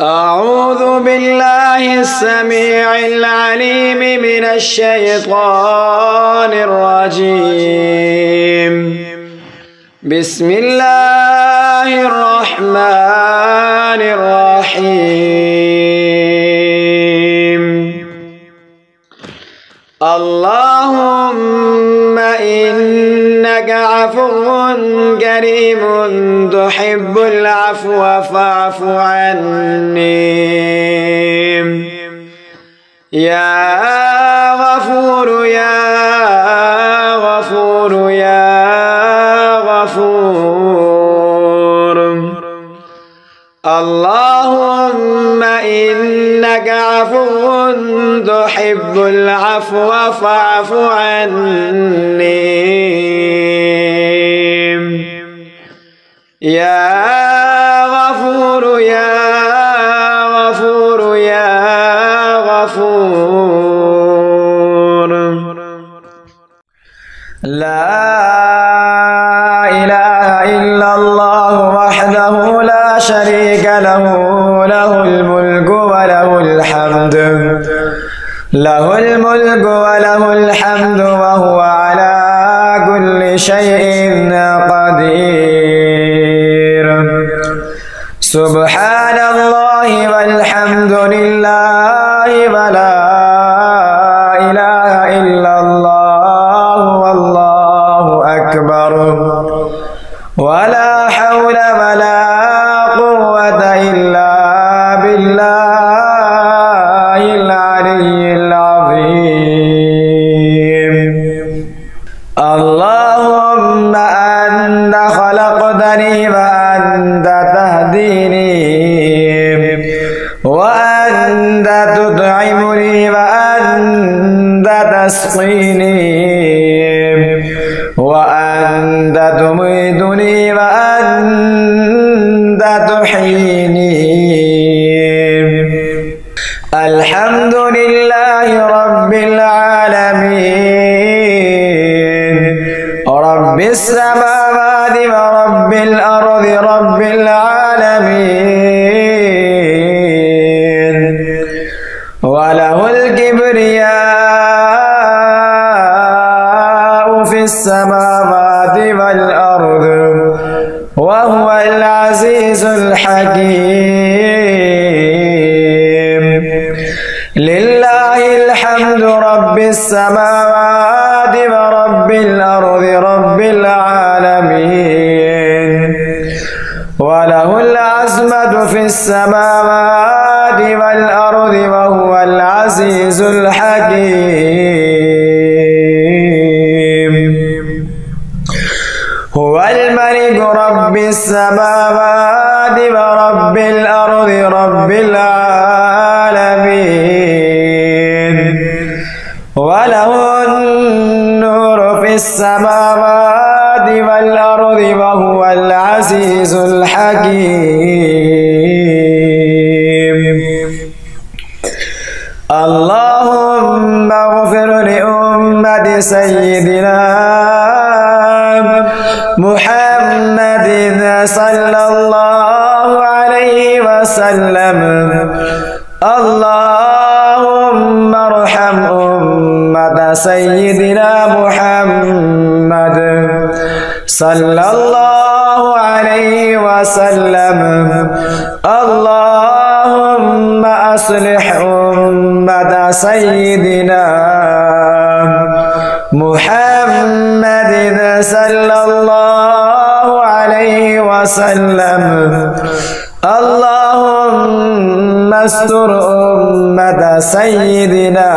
أعوذ بالله السميع العليم من الشيطان الرجيم. بسم الله الرحمن الرحيم. اللهم إنك عفو كريم تحب العفو فاعف عني يا غفور يا غفور يا غفور. اللهم إنك عفو تحب العفو فاعف عني يا غفور يا غفور يا غفور. لا إله إلا الله وحده لا شريك له، له الملك وله الحمد، له الملك وله الحمد وهو على كل شيء قدير. سبحان الله والحمد لله ولا إله إلا الله والله أكبر ولا حول ولا قوة إلا بالله العلي العظيم. اللهم أنت خلقتني وأنت وأنت تطعمني وأنت تسقيني وأنت تميتني وأنت تحييني. الحمد لله رب العالمين، رب السماوات ورب الأرض رب العالمين. وله الكبرياء في السماوات والأرض وهو العزيز الحكيم. لله الحمد رب السماوات ورب الأرض رب العالمين. وله العزمة في السماوات والأرض وهو العزيز الحكيم. هو الملك رب السماوات ورب الأرض رب العالمين. وله النور في السماوات والأرض وهو العزيز الحكيم. اللهم اغفر لأمة سيدنا محمد صلى الله عليه وسلم. اللهم ارحم أمة سيدنا محمد صلى الله عليه وسلم. اللهم أصلح أمة سيدنا محمد صلى الله عليه وسلم. اللهم استر أمة سيدنا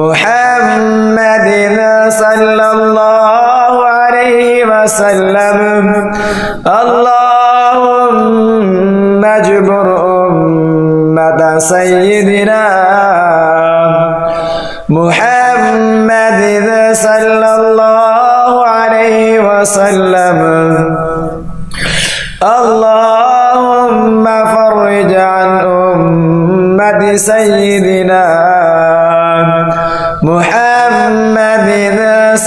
محمد صلى الله عليه وسلم. اللهم اجبر أمة سيدنا محمد صلى الله عليه وسلم. اللهم فرج عن أمة سيدنا محمد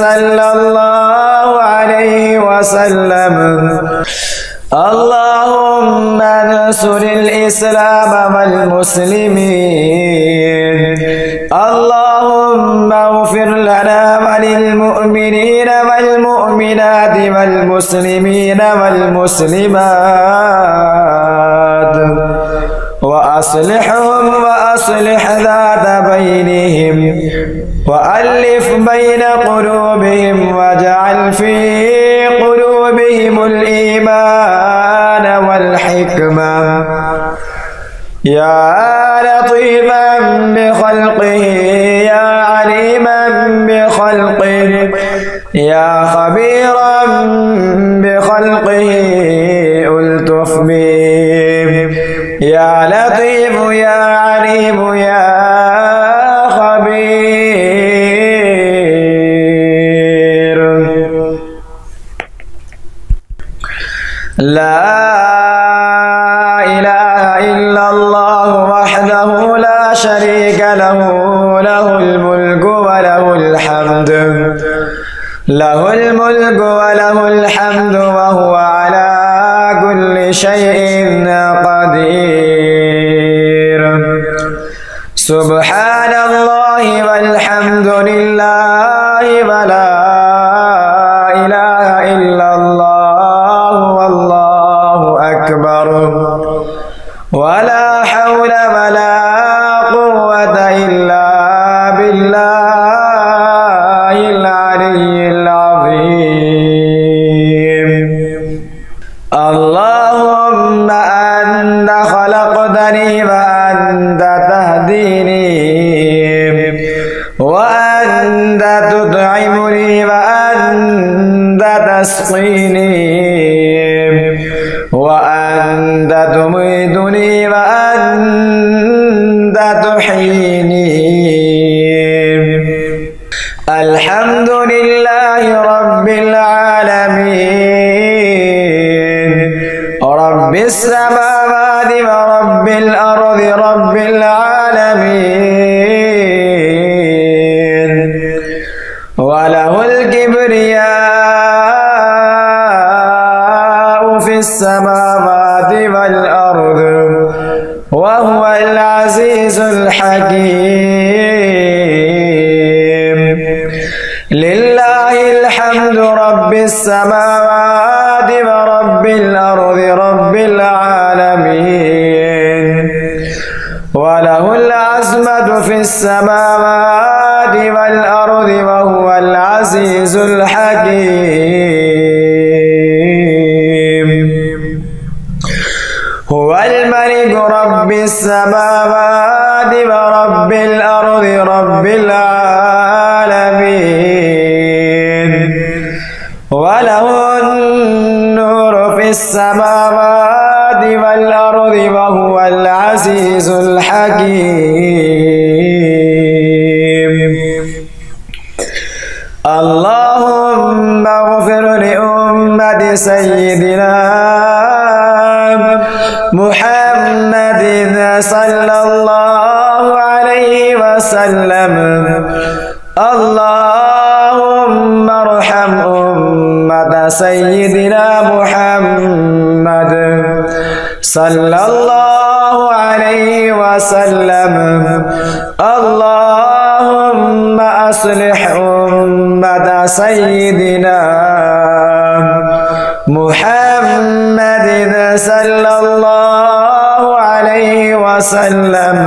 صلى الله عليه وسلم. اللهم وانصر الإسلام والمسلمين. اللهم اغفر لنا وللمؤمنين والمؤمنات والمسلمين والمسلمات وأصلحهم وأصلح ذات بينهم وألف بين قلوبهم واجعل في قلوبهم الإيمان والحكمة يا لطيفا بخلقه يا عليما بخلقه يا خبيرا بخلقه ألطف بهم يا لطيف يا عليم يا خبير. لا إله إلا الله وحده لا شريك له له الملك وله الحمد وهو على كل شيء قدير. سبحان الله والحمد لله ولا إله إلا الله والله أكبر ولا حول ولا قوة إلا بالله العلي العظيم. اللهم أنت خلقتني وأنت تهديني وأنت تطعمني وأنت تسقيني وأنت تميتني وأنت تحييني. الحمد لله رب العالمين رب السماوات رب الأرض رب العالمين. وله الكبرياء في السماوات والأرض وهو العزيز الحكيم. لله الحمد رب السماوات ورب الأرض رب العالمين. وله العزمة في السماوات والأرض وهو العزيز الحكيم. هو الملك رب السماوات ورب الأرض رب العالمين. وله النور في السماوات والأرض وهو العزيز الحكيم. اللهم اغفر لأمة سيدنا محمد صلى الله عليه وسلم. اللهم ارحم أمة سيدنا محمد صلى الله عليه وسلم. اللهم أصلح أمة سيدنا محمد صلى الله عليه وسلم.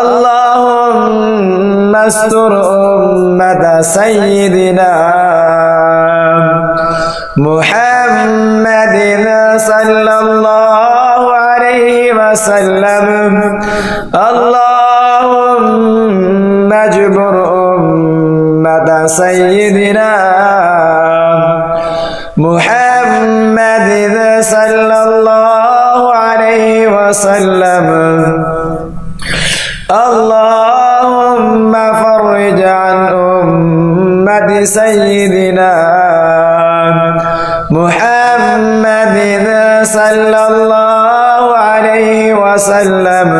اللهم استر أمة سيدنا محمد صلى الله عليه وسلم. اللهم اجبر أمة سيدنا محمد صلى الله عليه وسلم. اللهم فرج عن أمة سيدنا محمد صلى الله عليه وسلم.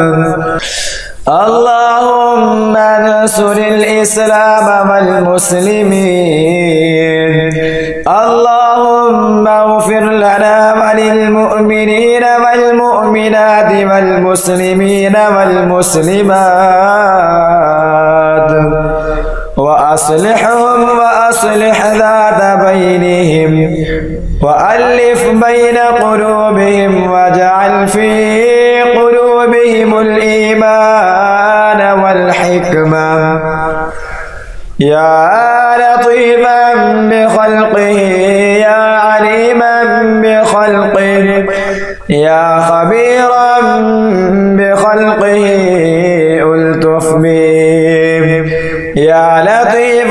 اللهم انصر الإسلام والمسلمين. اللهم اغفر لنا وللمؤمنين والمؤمنين والمؤمنات والمسلمين والمسلمات وأصلحهم وأصلح ذات بينهم وألف بين قلوبهم واجعل في قلوبهم الإيمان والحكمة يا لطيفا بخلقه يا عليما بخلقه يا خبيرا بخلقه ألطف بهم يا لطيفا